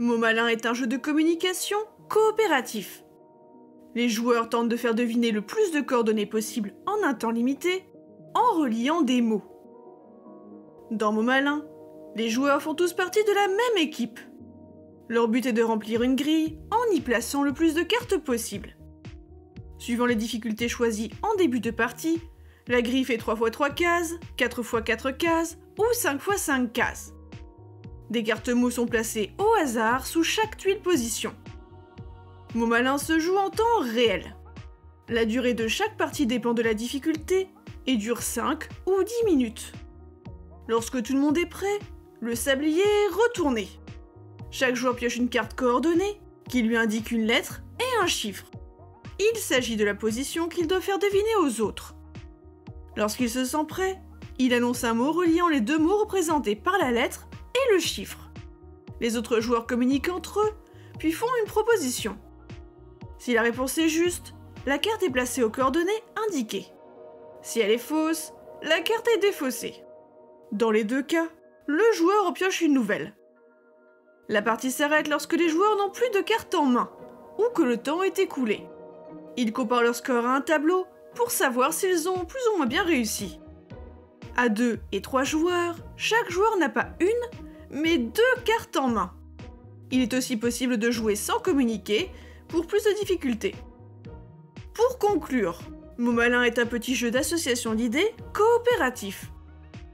Mot Malin est un jeu de communication coopératif. Les joueurs tentent de faire deviner le plus de coordonnées possible en un temps limité, en reliant des mots. Dans Mot Malin, les joueurs font tous partie de la même équipe. Leur but est de remplir une grille en y plaçant le plus de cartes possible. Suivant les difficultés choisies en début de partie, la grille fait 3x3 cases, 4x4 cases ou 5x5 cases. Des cartes mots sont placées au hasard sous chaque tuile position. Mot Malin se joue en temps réel. La durée de chaque partie dépend de la difficulté et dure 5 ou 10 minutes. Lorsque tout le monde est prêt, le sablier est retourné. Chaque joueur pioche une carte coordonnée qui lui indique une lettre et un chiffre. Il s'agit de la position qu'il doit faire deviner aux autres. Lorsqu'il se sent prêt, il annonce un mot reliant les deux mots représentés par la lettre et le chiffre. Les autres joueurs communiquent entre eux, puis font une proposition. Si la réponse est juste, la carte est placée aux coordonnées indiquées. Si elle est fausse, la carte est défaussée. Dans les deux cas, le joueur en pioche une nouvelle. La partie s'arrête lorsque les joueurs n'ont plus de cartes en main, ou que le temps est écoulé. Ils comparent leur score à un tableau pour savoir s'ils ont plus ou moins bien réussi. À 2 et 3 joueurs, chaque joueur n'a pas une, mais 2 cartes en main. Il est aussi possible de jouer sans communiquer pour plus de difficultés. Pour conclure, Mot Malin est un petit jeu d'association d'idées coopératif.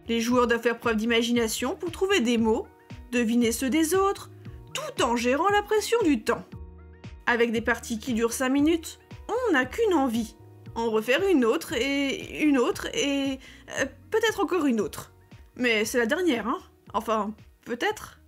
Les joueurs doivent faire preuve d'imagination pour trouver des mots, deviner ceux des autres, tout en gérant la pression du temps. Avec des parties qui durent 5 minutes, on n'a qu'une envie. En refaire une autre et peut-être encore une autre. Mais c'est la dernière, hein ? Enfin, peut-être.